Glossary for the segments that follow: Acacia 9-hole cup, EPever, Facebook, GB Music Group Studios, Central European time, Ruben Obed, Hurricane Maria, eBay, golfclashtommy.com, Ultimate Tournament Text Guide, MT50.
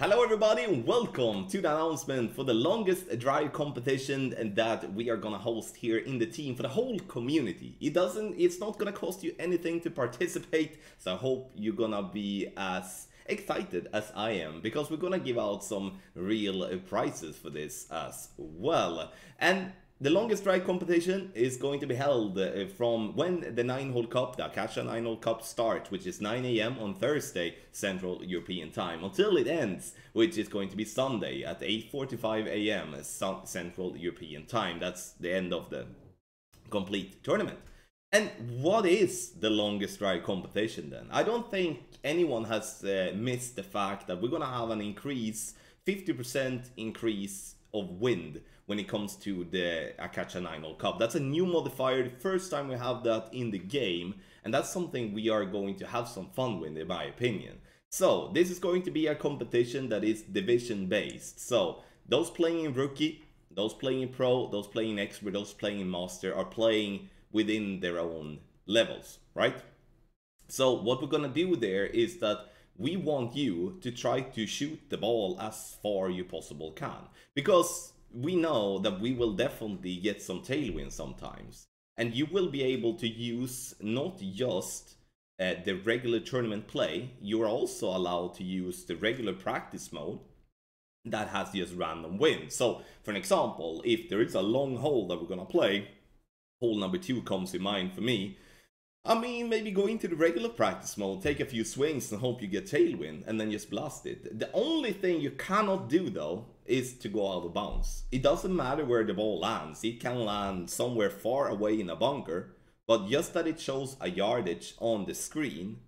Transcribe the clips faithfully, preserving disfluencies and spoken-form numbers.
Hello everybody and welcome to the announcement for the longest drive competition and that we are gonna host here in the team for the whole community. It doesn't, it's not gonna cost you anything to participate, so I hope you're gonna be as excited as I am because we're gonna give out some real prizes for this as well. And the longest drive competition is going to be held uh, from when the nine-hole cup, the Acacia nine-hole cup starts, which is nine A M on Thursday, Central European time, until it ends, which is going to be Sunday at eight forty-five A M Central European time. That's the end of the complete tournament. And what is the longest drive competition then? I don't think anyone has uh, missed the fact that we're going to have an increase, fifty percent increase of wind when it comes to the Acacia nine-hole cup. That's a new modifier, the first time we have that in the game, and that's something we are going to have some fun with, in my opinion. So this is going to be a competition that is division based, so those playing in rookie, those playing in pro, those playing in expert, those playing in master are playing within their own levels, right? So what we're gonna do there is that we want you to try to shoot the ball as far you possible can, because we know that we will definitely get some tailwind sometimes, and you will be able to use not just uh, the regular tournament play. You're also allowed to use the regular practice mode that has just random wind. So for an example, if there is a long hole that we're gonna play, hole number two comes in mind for me, I mean, maybe go into the regular practice mode, take a few swings and hope you get tailwind and then just blast it. The only thing you cannot do though is to go out of bounds. It doesn't matter where the ball lands, it can land somewhere far away in a bunker, but just that it shows a yardage on the screen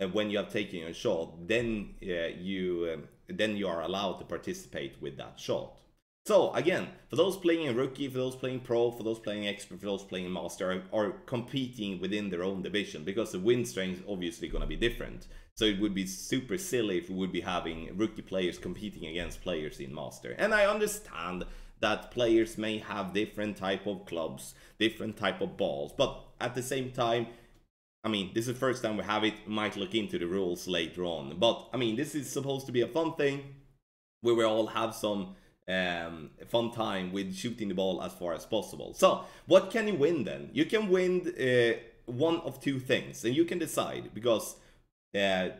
and when you have taken your shot, then uh, you um, then you are allowed to participate with that shot. So again, for those playing in rookie, for those playing pro, for those playing expert, for those playing master, are, are competing within their own division because the wind strength is obviously going to be different. So it would be super silly if we would be having rookie players competing against players in master. And I understand that players may have different type of clubs, different type of balls, but at the same time, I mean, this is the first time we have it. Might look into the rules later on, but I mean, this is supposed to be a fun thing where we all have some um fun time with shooting the ball as far as possible. So what can you win then? You can win uh, one of two things, and you can decide, because uh,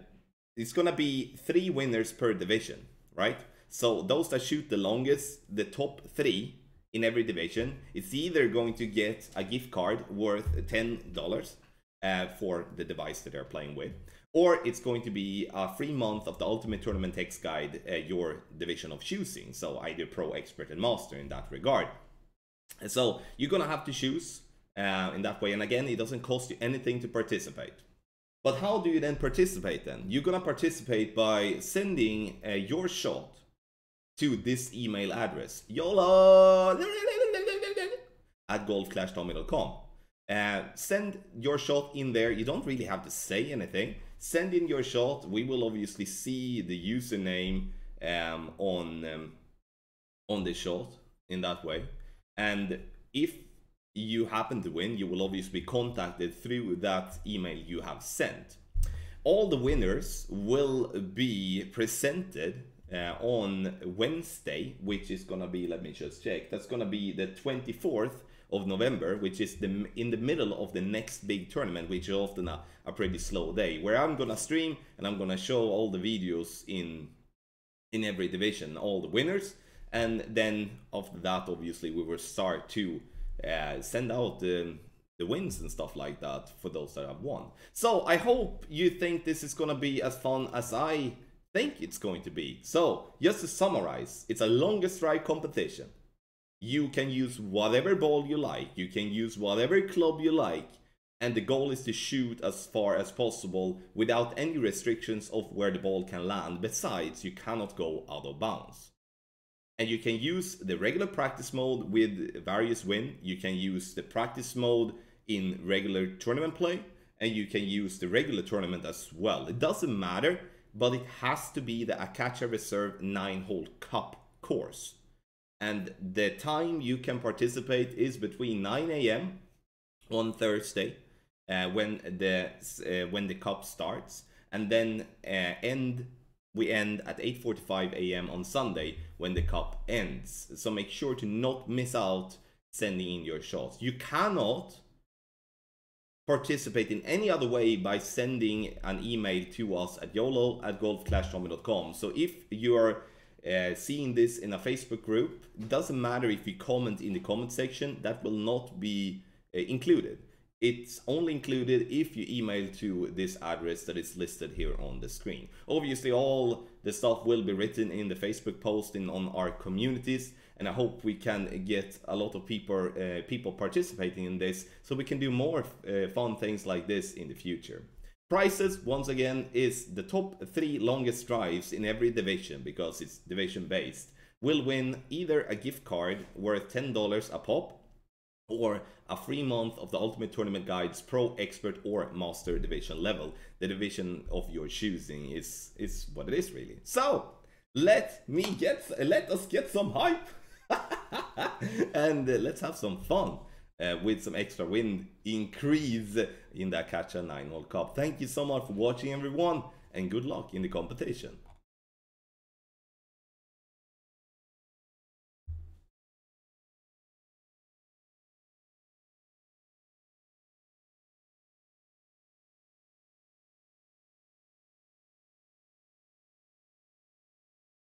it's gonna be three winners per division, right? So those that shoot the longest, the top three in every division, it's either going to get a gift card worth ten dollars uh, for the device that they're playing with, or it's going to be a free month of the Ultimate Tournament Text Guide, uh, your division of choosing, so either pro, expert and master in that regard. And so you're gonna have to choose uh, in that way, and again, it doesn't cost you anything to participate. But how do you then participate then? You're gonna participate by sending uh, your shot to this email address, YOLO at golf clash tommy dot com. Uh, send your shot in there, you don't really have to say anything. Send in your shot, we will obviously see the username um, on, um, on the shot in that way. And if you happen to win, you will obviously be contacted through that email you have sent. All the winners will be presented uh, on Wednesday, which is gonna be, let me just check, that's gonna be the twenty-fourth of November, which is the in the middle of the next big tournament, which is often a, a pretty slow day, where I'm gonna stream and I'm gonna show all the videos in in every division, all the winners, and then after that obviously we will start to uh, send out the, the wins and stuff like that for those that have won. So I hope you think this is gonna be as fun as I think it's going to be. So just to summarize, it's a longest drive competition. You can use whatever ball you like, you can use whatever club you like, and the goal is to shoot as far as possible without any restrictions of where the ball can land. Besides, you cannot go out of bounds. And you can use the regular practice mode with various win, you can use the practice mode in regular tournament play, and you can use the regular tournament as well. It doesn't matter, but it has to be the Acacia Reserve nine-hole cup course. And the time you can participate is between nine A M on Thursday, uh, when the uh, when the cup starts, and then uh, end We end at eight forty-five a m on Sunday when the cup ends. So make sure to not miss out sending in your shots. You cannot participate in any other way by sending an email to us at yolo at golf clash tommy dot com. So if you are uh, seeing this in a Facebook group, it doesn't matter if you comment in the comment section, that will not be uh, included. It's only included if you email to this address that is listed here on the screen. Obviously, all the stuff will be written in the Facebook post in on our communities, and I hope we can get a lot of people uh, people participating in this, so we can do more uh, fun things like this in the future. Prizes, once again, is the top three longest drives in every division, because it's division based, will win either a gift card worth ten dollars a pop, or a free month of the Ultimate Tournament Guide's Pro, Expert or Master division level. The division of your choosing is, is what it is, really. So let me get, let us get some hype and uh, let's have some fun uh, with some extra wind increase in the Acacia nine hole cup. Thank you so much for watching, everyone, and good luck in the competition.